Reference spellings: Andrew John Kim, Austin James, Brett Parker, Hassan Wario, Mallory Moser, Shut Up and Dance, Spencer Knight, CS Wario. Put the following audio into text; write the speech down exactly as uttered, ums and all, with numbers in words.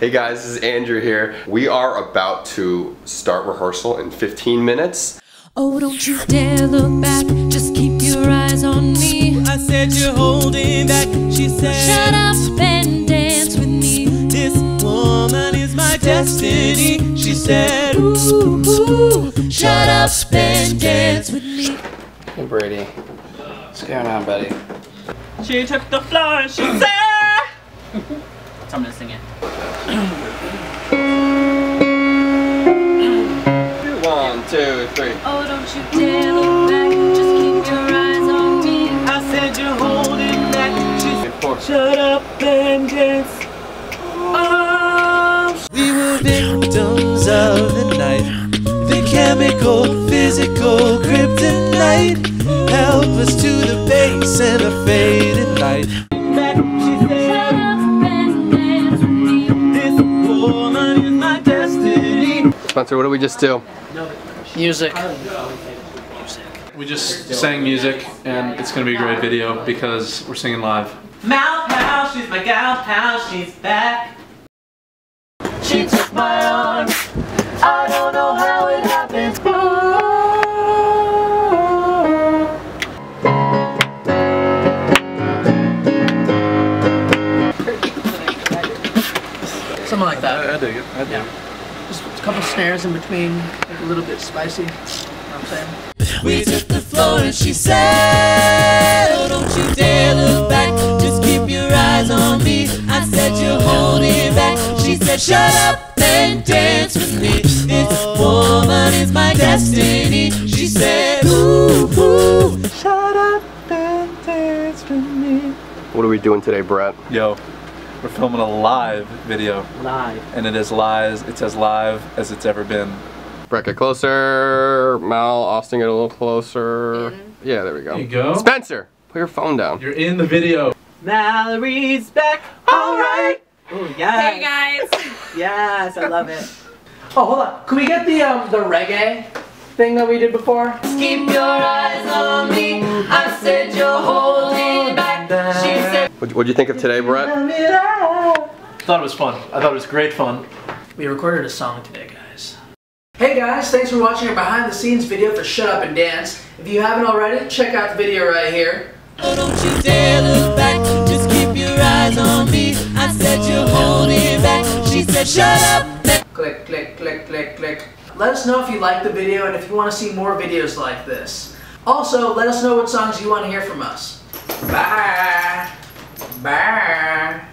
Hey guys, this is Andrew here. We are about to start rehearsal in fifteen minutes. Oh, don't you dare look back, just keep your eyes on me. I said you're holding back, she said. Shut up and dance with me. This woman is my destiny, she said. Ooh, ooh, shut up and dance with me. Hey Brady, what's going on, buddy? She took the floor and she said. So I'm gonna sing it. One, two, three. Oh, don't you dare look back. Just keep your eyes on me. I said you're holding back. She's shut up and dance. Oh. We were victims of the night. The chemical, physical kryptonite held us to the base in a faded light. Spencer, what did we just do? Music. Music. We just sang music, and it's going to be a great video because we're singing live. Mal pal, she's my gal pal, she's back. She took my arm. I don't know how it happens. Something like that. I, I dig it. I dig yeah. it. Just a couple snares in between, like a little bit spicy, you know what I'm saying? We took the floor and she said, oh, don't you dare look back, just keep your eyes on me. I said you're holding back, she said shut up and dance with me. This woman is my destiny, she said, ooh, ooh, shut up and dance with me. What are we doing today, Brett? Yo. We're filming a live video. Live. And it is live, it's as live as it's ever been. Brett, get closer. Mal, Austin, get a little closer. In. Yeah, there we go. There you go. Spencer, put your phone down. You're in the video. Mallory's back, all right. Oh, yes. Hey, guys. Yes, I love it. Oh, hold on. Can we get the, um, the reggae thing that we did before? Keep your eyes on me. I said you're holding back. She said. What do you think of today, Brett? I thought it was fun. I thought it was great fun. We recorded a song today, guys. Hey guys, thanks for watching our behind the scenes video for Shut Up and Dance. If you haven't already, check out the video right here. Oh, don't you dare look back, just keep your eyes on me. I said you're holding back, she said shut up. Click, click, click, click, click. Let us know if you like the video and if you want to see more videos like this. Also, let us know what songs you want to hear from us. Bye! Bye.